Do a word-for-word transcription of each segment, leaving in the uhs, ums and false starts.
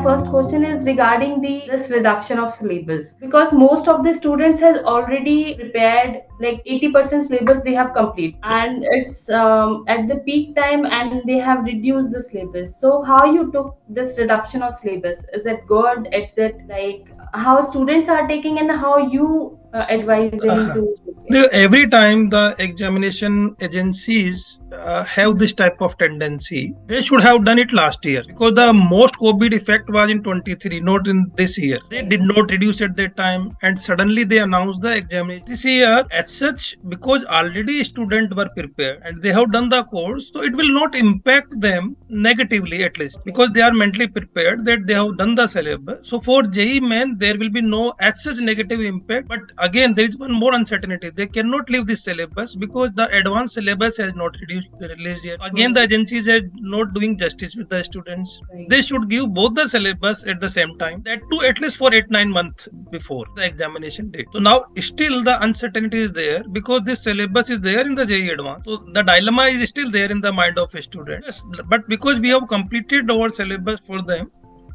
my first question is regarding the this reduction of syllabus, because most of the students has already prepared like eighty percent syllabus they have complete, and it's um, at the peak time and they have reduced the syllabus. So how you took this reduction of syllabus? Is it good? Is it like how students are taking and how you uh, advise them uh, to? Every time the examination agencies uh, have this type of tendency, they should have done it last year, because the most COVID effect was in twenty-three, not in this year. They did not reduce at that time, and suddenly they announced the examination this year as such, because already students were prepared and they have done the course, so it will not impact them negatively, at least because they are mentally prepared that they have done the syllabus. So for J E E Main, there will be no as such negative impact. But again, there is one more uncertainty. They cannot leave this syllabus because the advanced syllabus has not reduced, released yet. Again, the agencies are not doing justice with the students. They should give both the syllabus at the same time, that too at least for eight nine months before the examination date. So now still the uncertainty is there, because this syllabus is there in the J E E Advanced. So the dilemma is still there in the mind of a student. Yes, but because we have completed our syllabus for them,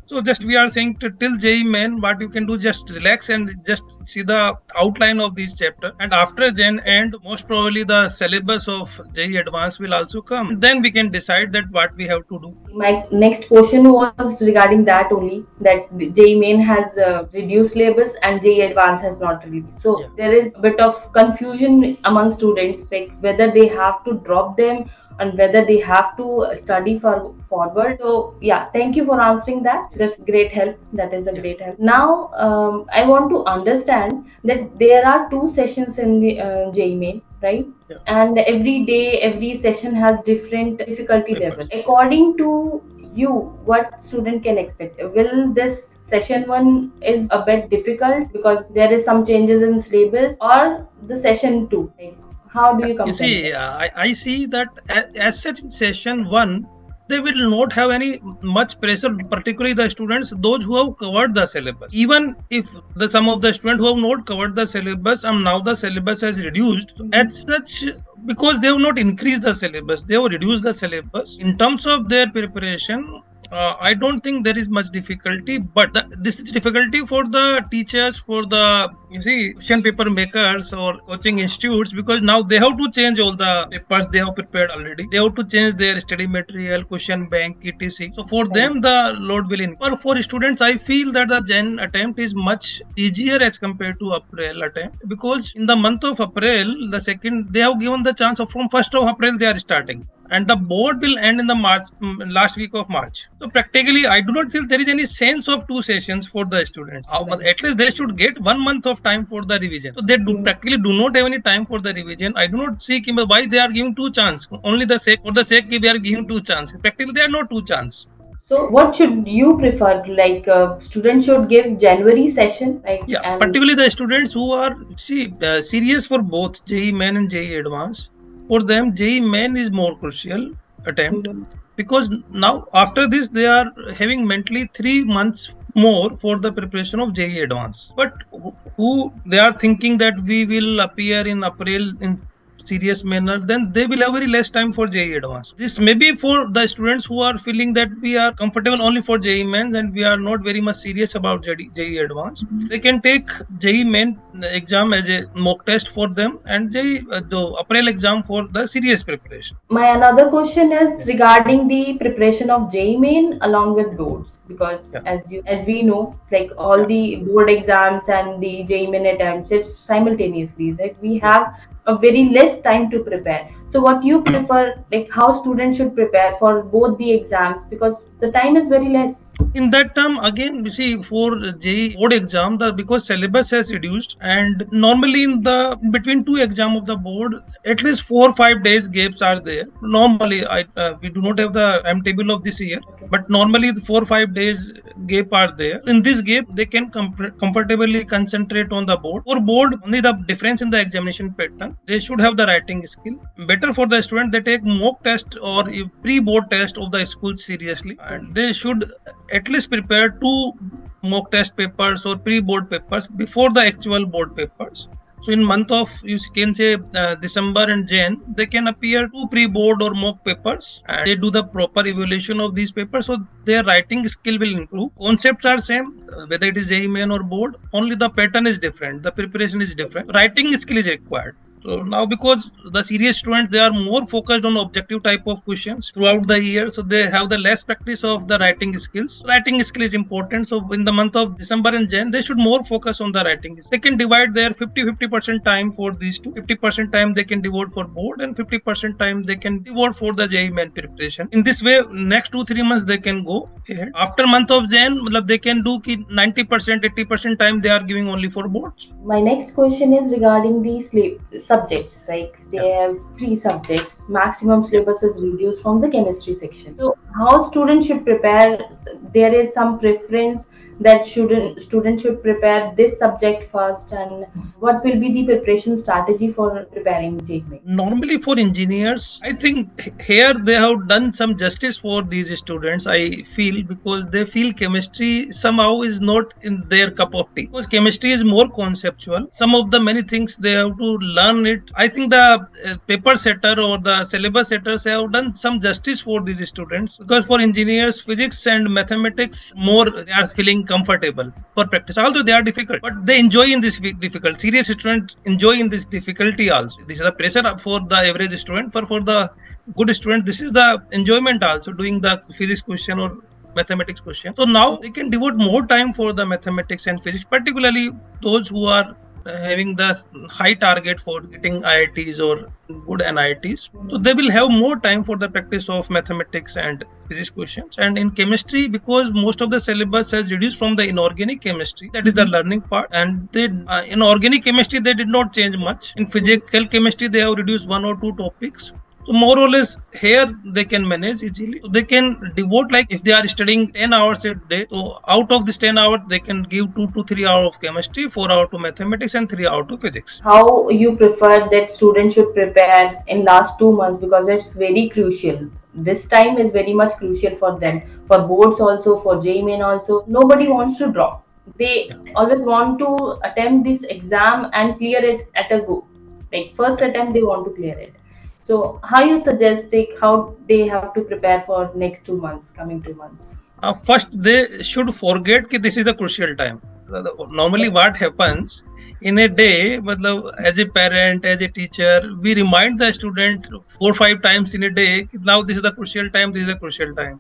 so just we are saying to, till J E E Main, what you can do, just relax and just see the outline of this chapter. And after then end, most probably the syllabus of J E E Advanced will also come. Then we can decide that what we have to do. My next question was regarding that only, that J E E Main has uh, reduced syllabus and J E E Advanced has not reduced. So yeah, there is a bit of confusion among students, like whether they have to drop them and whether they have to study for forward. So yeah, thank you for answering that. That's great help. That is a yeah. great help. Now um, I want to understand that there are two sessions in the uh, J E E Main, right? Yeah. And every day, every session has different difficulty level. According to you, what student can expect? Will this session one is a bit difficult because there is some changes in syllabus, or the session two? Right? How do you compare? You see, I, I see that as, as such in session one, they will not have any much pressure, particularly the students, those who have covered the syllabus. Even if the some of the students who have not covered the syllabus and now the syllabus has reduced, mm-hmm. as such, because they have not increased the syllabus, they have reduced the syllabus. In terms of their preparation, Uh, I don't think there is much difficulty, but the, this is difficulty for the teachers, for the, you see, question paper makers or coaching institutes, because now they have to change all the papers they have prepared already. They have to change their study material, question bank, et cetera. So for them, the load will increase. But for students, I feel that the Jan attempt is much easier as compared to April attempt, because in the month of April, the second, they have given the chance of from first of April they are starting. And the board will end in the March, last week of March. So practically, I do not feel there is any sense of two sessions for the students. Right. At least they should get one month of time for the revision. So they do practically do not have any time for the revision. I do not see why they are giving two chances. Only the sake for the sake they are giving two chances. Practically there are no two chances. So what should you prefer? Like uh, students should give January session? Like, yeah, and particularly the students who are see, uh, serious for both J E E Main and J E E Advanced. For them, J E E Main is more crucial attempt, mm-hmm. because now after this they are having mentally three months more for the preparation of J E E Advanced. But who they are thinking that we will appear in April in serious manner, then they will have very less time for J E E Advanced. This may be for the students who are feeling that we are comfortable only for J E E Main and we are not very much serious about J E E Advanced. Mm-hmm. They can take J E E Main exam as a mock test for them and J E E, uh, the April exam for the serious preparation. My another question is regarding the preparation of J E E Main along with boards, because yeah. as you as we know, like all yeah. the board exams and the J E E Main attempts, it's simultaneously that right? we have a very less time to prepare. So what you prefer, like how students should prepare for both the exams, because the time is very less. In that term, again, you see, for J E E board exam, the because syllabus has reduced, and normally in the between two exam of the board, at least four or five days gaps are there. Normally, I uh, we do not have the timetable of this year, okay. but normally the four or five days gap are there. In this gap, they can com comfortably concentrate on the board. For board, only the difference in the examination pattern. They should have the writing skill. Better for the student, they take mock test or pre-board test of the school seriously. And they should at least prepare two mock test papers or pre-board papers before the actual board papers. So in month of, you can say, uh, December and Jan, they can appear to pre-board or mock papers, and they do the proper evaluation of these papers, so their writing skill will improve. Concepts are same, uh, whether it is J E E Main or board, only the pattern is different, the preparation is different, writing skill is required. So now, because the serious students, they are more focused on objective type of questions throughout the year, so they have the less practice of the writing skills. Writing skill is important, so in the month of December and Jan, they should more focus on the writing. They can divide their fifty fifty percent time for these two. fifty percent time they can devote for board and fifty percent time they can devote for the J E E Main preparation. In this way, next two three months they can go ahead. After month of Jan, they can do ninety percent eighty percent time they are giving only for boards. My next question is regarding the sleep. Subjects, like they have three subjects, maximum syllabus is reduced from the chemistry section. So how students should prepare? There is some preference that student students should prepare this subject first, and what will be the preparation strategy for preparing J E E Main? Normally for engineers, I think here they have done some justice for these students, I feel, because they feel chemistry somehow is not in their cup of tea, because chemistry is more conceptual. Some of the many things they have to learn it. I think the uh, paper setter or the syllabus setters have done some justice for these students, because for engineers, physics and mathematics more they are feeling comfortable for practice, although they are difficult, but they enjoy in this difficult. Serious students enjoy in this difficulty also. This is a pressure for the average student, but for the good student, this is the enjoyment also, doing the physics question or mathematics question. So now they can devote more time for the mathematics and physics, particularly those who are having the high target for getting I I Ts or good N I Ts. So they will have more time for the practice of mathematics and physics questions. And in chemistry, because most of the syllabus has reduced from the inorganic chemistry, that is the learning part, and they, uh, in organic chemistry they did not change much. In physical chemistry they have reduced one or two topics. So more or less here they can manage easily. So they can devote, like if they are studying ten hours a day, so out of this ten hours they can give two to three hours of chemistry, four hours to mathematics and three hours to physics. How you prefer that students should prepare in last two months, because it's very crucial. This time is very much crucial for them, for boards also, for J E E Main also. Nobody wants to drop. They always want to attempt this exam and clear it at a go. Like first attempt they want to clear it. So how you suggest like, how they have to prepare for next two months, coming two months? Uh, first, they should forget that this is the crucial time. Normally what happens in a day, as a parent, as a teacher, we remind the student four or five times in a day, now this is the crucial time, this is the crucial time.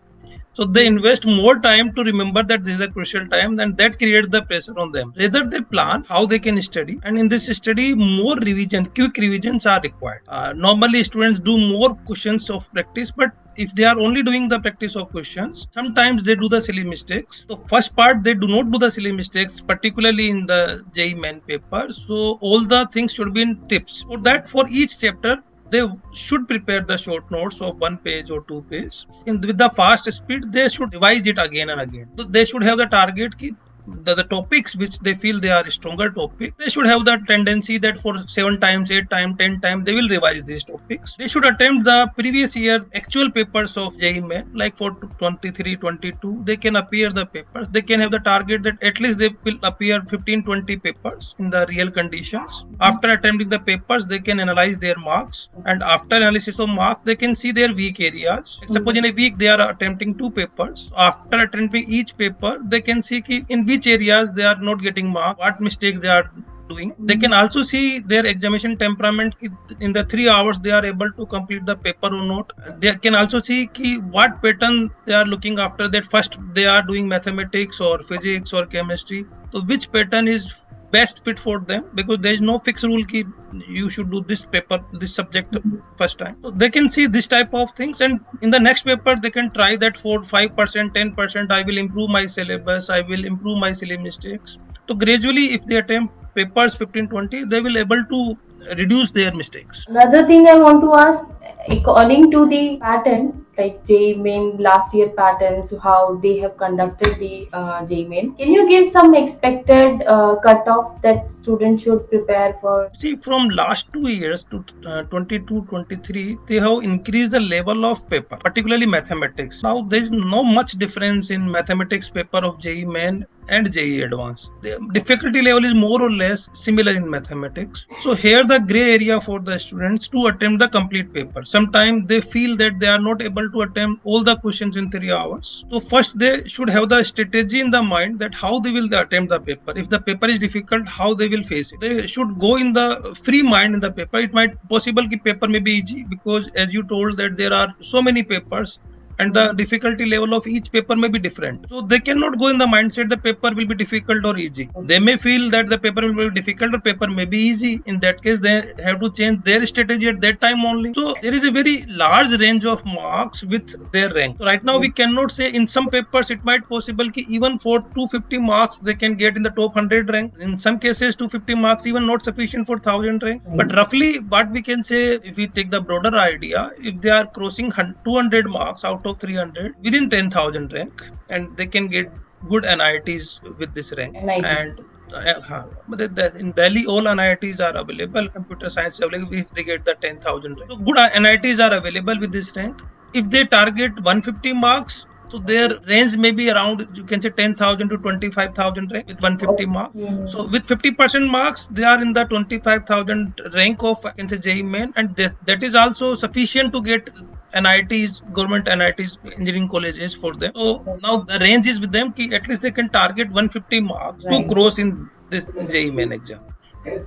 So they invest more time to remember that this is a crucial time, and that creates the pressure on them. Rather, they plan how they can study, and in this study, more revision, quick revisions are required. Uh, normally, students do more questions of practice, but if they are only doing the practice of questions, sometimes they do the silly mistakes. So first part, they do not do the silly mistakes, particularly in the J E E Main paper. So all the things should be in tips. For that, for each chapter, they should prepare the short notes of one page or two pages. In with the fast speed, they should revise it again and again. So they should have the target ki the, the topics which they feel they are stronger topic. They should have the tendency that for seven times, eight times, ten times they will revise these topics. They should attempt the previous year actual papers of J E E Main, like for twenty-three, twenty-two. They can appear the papers. They can have the target that at least they will appear fifteen, twenty papers in the real conditions. After attempting the papers, they can analyze their marks, and after analysis of marks, they can see their weak areas. Suppose in a week they are attempting two papers. After attempting each paper, they can see ki in which which areas they are not getting marks, what mistakes they are doing. They can also see their examination temperament, in the three hours they are able to complete the paper or not. They can also see ki what pattern they are looking after, that first they are doing mathematics or physics or chemistry. So which pattern is best fit for them, because there is no fixed rule ki you should do this paper, this subject first time. So they can see this type of things, and in the next paper they can try that for five percent, ten percent I will improve my syllabus, I will improve my silly mistakes. So gradually if they attempt papers fifteen, twenty, they will able to reduce their mistakes. Another thing I want to ask, according to the pattern, like J E E Main last year patterns, how they have conducted the uh, J E E Main. Can you give some expected uh, cutoff that students should prepare for? See, from last two years to uh, twenty-two, twenty-three, they have increased the level of paper, particularly mathematics. Now there is no much difference in mathematics paper of J E E Main and J E E Advanced. The difficulty level is more or less similar in mathematics. So here the grey area for the students to attempt the complete paper. Sometimes they feel that they are not able to attempt all the questions in three hours. So first they should have the strategy in the mind that how they will attempt the paper. If the paper is difficult, how they will face it. They should go in the free mind in the paper. It might possible that paper may be easy because as you told that there are so many papers and the difficulty level of each paper may be different. So they cannot go in the mindset the paper will be difficult or easy. They may feel that the paper will be difficult or paper may be easy. In that case, they have to change their strategy at that time only. So there is a very large range of marks with their rank. So right now, we cannot say in some papers, it might possible that even for two hundred fifty marks, they can get in the top one hundred rank. In some cases, two hundred fifty marks even not sufficient for one thousand rank. But roughly what we can say, if we take the broader idea, if they are crossing two hundred marks out of three hundred within ten thousand rank, and they can get good N I Ts with this rank. N I T. And uh, in Delhi, all N I Ts are available, computer science available if they get the ten thousand rank. So good N I Ts are available with this rank. If they target one hundred fifty marks, so their range may be around, you can say ten thousand to twenty-five thousand rank with one hundred fifty marks. Yeah. So with fifty percent marks, they are in the twenty-five thousand rank of, you can say, J E E Main, and that, that is also sufficient to get N I Ts, government N I Ts, engineering colleges for them. So okay. Now the range is with them ki at least they can target one hundred fifty marks right. to cross in this J E E Main exam. It,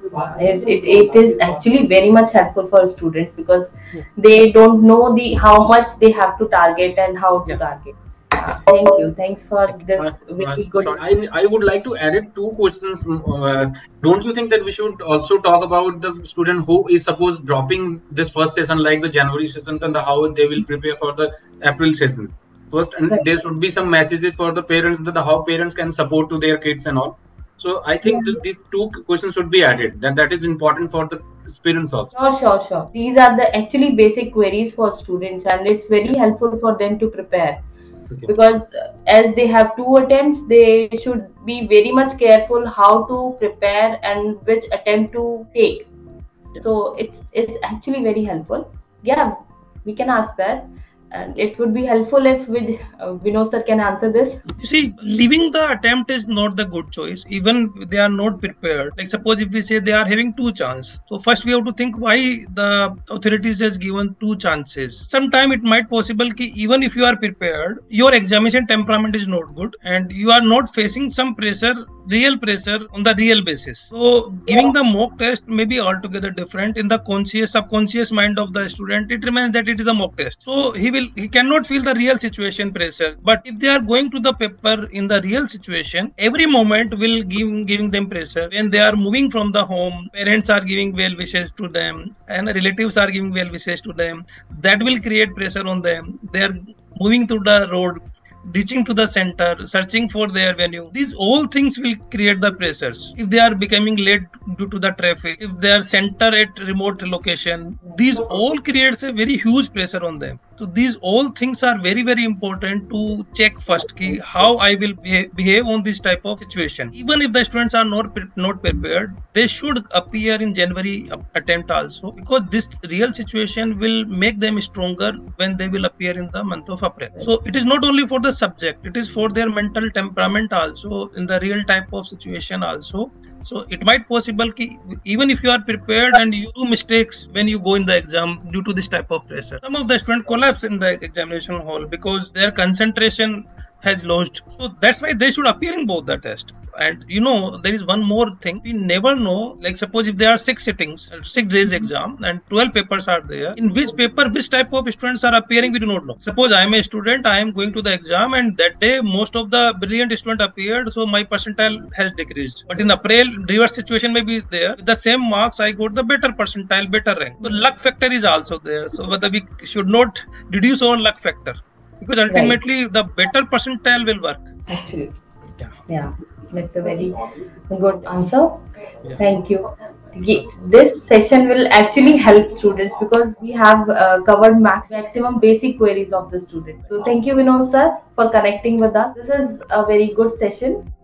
it, it is actually very much helpful for students because yeah. they don't know the how much they have to target and how to yeah. target. Thank you. Thanks for this. Uh, really good. Sorry, I, I would like to add it two questions. Uh, don't you think that we should also talk about the student who is supposed dropping this first session, like the January session, and the, how they will prepare for the April session first? And right. there should be some messages for the parents that the, how parents can support to their kids and all. So I think th these two questions should be added. That that is important for the parents also. Sure, sure, sure. These are the actually basic queries for students, and it's very yeah. helpful for them to prepare. Okay. Because as they have two attempts, they should be very much careful how to prepare and which attempt to take. Yeah. So it's, it's actually very helpful. Yeah, we can ask that. And it would be helpful if with, uh, Vinod sir can answer this. You see, leaving the attempt is not the good choice. Even if they are not prepared. Like suppose if we say they are having two chances. So first we have to think why the authorities has given two chances. Sometimes it might possible that even if you are prepared, your examination temperament is not good and you are not facing some pressure, real pressure on the real basis. So giving the mock test may be altogether different. In the conscious, subconscious mind of the student, it remains that it is a mock test. So he will He cannot feel the real situation pressure, but if they are going to the paper in the real situation, every moment will give giving them pressure. When they are moving from the home, parents are giving well wishes to them and relatives are giving well wishes to them. That will create pressure on them. They are moving through the road, reaching to the center, searching for their venue. These all things will create the pressures. If they are becoming late due to the traffic, if they are center at remote location, these all creates a very huge pressure on them. So these all things are very, very important to check first ki how I will behave, behave on this type of situation. Even if the students are not, not prepared, they should appear in January attempt also, because this real situation will make them stronger when they will appear in the month of April. So it is not only for the subject, it is for their mental temperament also, in the real type of situation also. So it might possible ki even if you are prepared and you do mistakes when you go in the exam due to this type of pressure. Some of the students collapse in the examination hall because their concentration has lost. So that's why they should appear in both the tests. And you know, there is one more thing. We never know, like suppose if there are six sittings, six days exam and twelve papers are there. In which paper, which type of students are appearing, we do not know. Suppose I am a student, I am going to the exam and that day most of the brilliant student appeared. So my percentile has decreased. But in April, reverse situation may be there. With the same marks, I got the better percentile, better rank. So luck factor is also there. So whether we should not reduce our luck factor. Because ultimately, right. the better percentile will work. Actually, yeah, yeah. That's a very good answer. Yeah. Thank you. This session will actually help students because we have uh, covered max, maximum basic queries of the students. So thank you, Vinod sir, for connecting with us. This is a very good session.